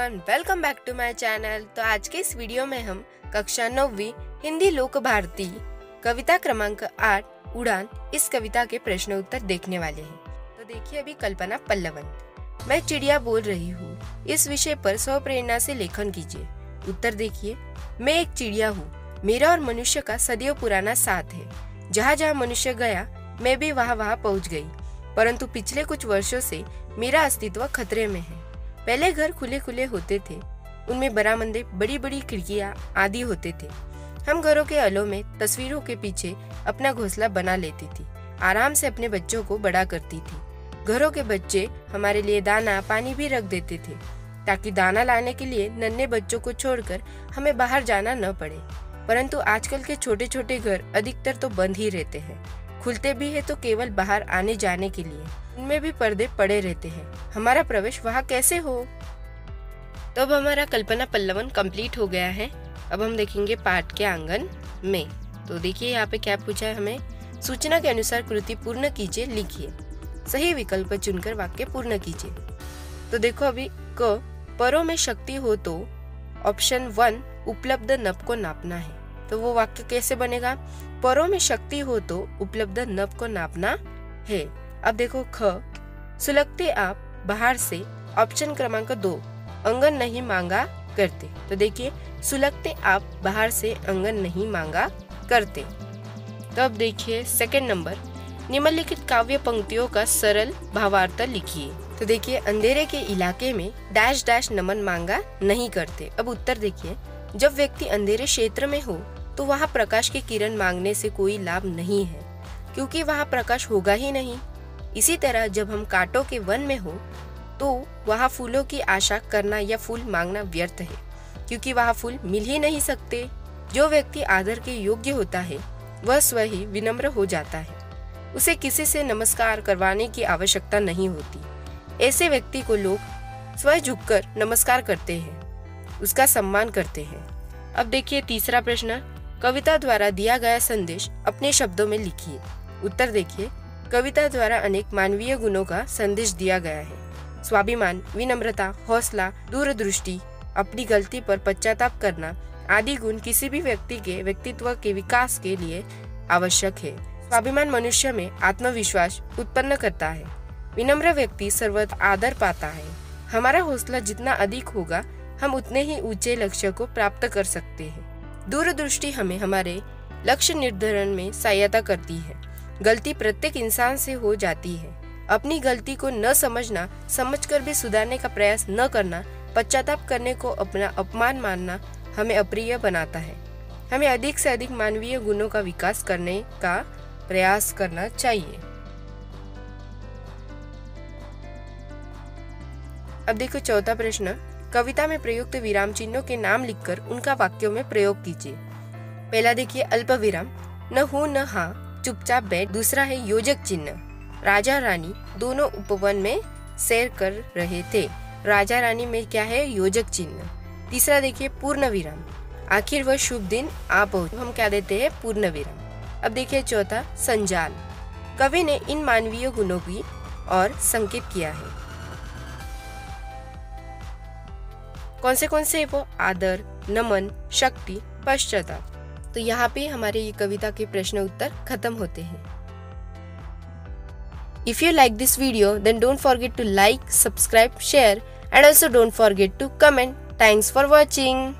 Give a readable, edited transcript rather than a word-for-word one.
Everyone, welcome back to my channel. तो आज के इस वीडियो में हम कक्षा 9वीं हिंदी लोक भारती कविता क्रमांक 8 उड़ान इस कविता के प्रश्न उत्तर देखने वाले हैं। तो देखिए अभी कल्पना पल्लवंत। मैं चिड़िया बोल रही हूँ, इस विषय पर स्व प्रेरणा से लेखन कीजिए। उत्तर देखिए। मैं एक चिड़िया हूँ, मेरा और मनुष्य का सदियों पुराना साथ है। जहाँ जहाँ मनुष्य गया मैं भी वहाँ वहाँ पहुँच गई, परंतु पिछले कुछ वर्षों से मेरा अस्तित्व खतरे में है। पहले घर खुले खुले होते थे, उनमें बरामदे, बड़ी बड़ी खिड़कियां आदि होते थे। हम घरों के आलों में तस्वीरों के पीछे अपना घोंसला बना लेती थी, आराम से अपने बच्चों को बड़ा करती थी। घरों के बच्चे हमारे लिए दाना पानी भी रख देते थे, ताकि दाना लाने के लिए नन्हे बच्चों को छोड़कर हमें बाहर जाना न पड़े। परंतु आजकल के छोटे छोटे घर अधिकतर तो बंद ही रहते हैं, खुलते भी है तो केवल बाहर आने जाने के लिए। उनमें भी पर्दे पड़े रहते हैं, हमारा प्रवेश वहाँ कैसे हो। तो अब हमारा कल्पना पल्लवन कंप्लीट हो गया है। अब हम देखेंगे पाठ के आंगन में। तो देखिए यहाँ पे क्या पूछा है हमें। सूचना के अनुसार कृति पूर्ण कीजिए, लिखिए। सही विकल्प चुनकर वाक्य पूर्ण कीजिए। तो देखो अभी क, परों में शक्ति हो तो ऑप्शन 1 उपलब्ध नभ को नापना है। तो वो वाक्य कैसे बनेगा? परों में शक्ति हो तो उपलब्ध नभ को नापना है। अब देखो ख, सुलगते आप बाहर से ऑप्शन क्रमांक 2 अंगन नहीं मांगा करते। तो देखिए सुलगते आप बाहर से अंगन नहीं मांगा करते। तो अब देखिए सेकंड नंबर, निम्नलिखित काव्य पंक्तियों का सरल भावार्थ लिखिए। तो देखिए अंधेरे के इलाके में डैश डैश नमन मांगा नहीं करते। अब उत्तर देखिए। जब व्यक्ति अंधेरे क्षेत्र में हो तो वहाँ प्रकाश की किरण मांगने से कोई लाभ नहीं है, क्योंकि वहाँ प्रकाश होगा ही नहीं। इसी तरह जब हम कांटों के वन में हो तो वहाँ फूलों की आशा करना या फूल मांगना व्यर्थ है, क्योंकि वहाँ फूल मिल ही नहीं सकते। जो व्यक्ति आदर के योग्य होता है वह स्वयं ही विनम्र हो जाता है, उसे किसी से नमस्कार करवाने की आवश्यकता नहीं होती। ऐसे व्यक्ति को लोग स्वयं झुककर नमस्कार करते हैं, उसका सम्मान करते हैं। अब देखिए तीसरा प्रश्न, कविता द्वारा दिया गया संदेश अपने शब्दों में लिखिए। उत्तर देखिए। कविता द्वारा अनेक मानवीय गुणों का संदेश दिया गया है। स्वाभिमान, विनम्रता, हौसला, दूरदृष्टि, अपनी गलती पर पश्चाताप करना आदि गुण किसी भी व्यक्ति के व्यक्तित्व के विकास के लिए आवश्यक है। स्वाभिमान मनुष्य में आत्मविश्वास उत्पन्न करता है। विनम्र व्यक्ति सर्वत्र आदर पाता है। हमारा हौसला जितना अधिक होगा हम उतने ही ऊंचे लक्ष्य को प्राप्त कर सकते हैं। दूरदृष्टि हमें हमारे लक्ष्य निर्धारण में सहायता करती है। गलती प्रत्येक इंसान से हो जाती है। अपनी गलती को न समझना, समझकर भी सुधारने का प्रयास न करना, पश्चाताप करने को अपना अपमान मानना हमें अप्रिय बनाता है। हमें अधिक से अधिक मानवीय गुणों का विकास करने का प्रयास करना चाहिए। अब देखो चौथा प्रश्न, कविता में प्रयुक्त विराम चिन्हों के नाम लिखकर उनका वाक्यों में प्रयोग कीजिए। पहला देखिए अल्प विराम, न हो न हाँ, चुपचाप बैठ। दूसरा है योजक चिन्ह, राजा रानी दोनों उपवन में सैर कर रहे थे। राजा रानी में क्या है? योजक चिन्ह। तीसरा देखिए पूर्ण विराम, आखिर वह शुभ दिन आ पहुंचे। हम क्या देते हैं? पूर्ण विराम। अब देखिए चौथा संजाल, कवि ने इन मानवीय गुणों की और संकेत किया है। कौन से है वो? आदर, नमन, शक्ति, पश्चाताप। तो यहाँ पे हमारे ये कविता के प्रश्न उत्तर खत्म होते हैं। If you like this video, then don't forget to like, subscribe, share, and also don't forget to comment. Thanks for watching.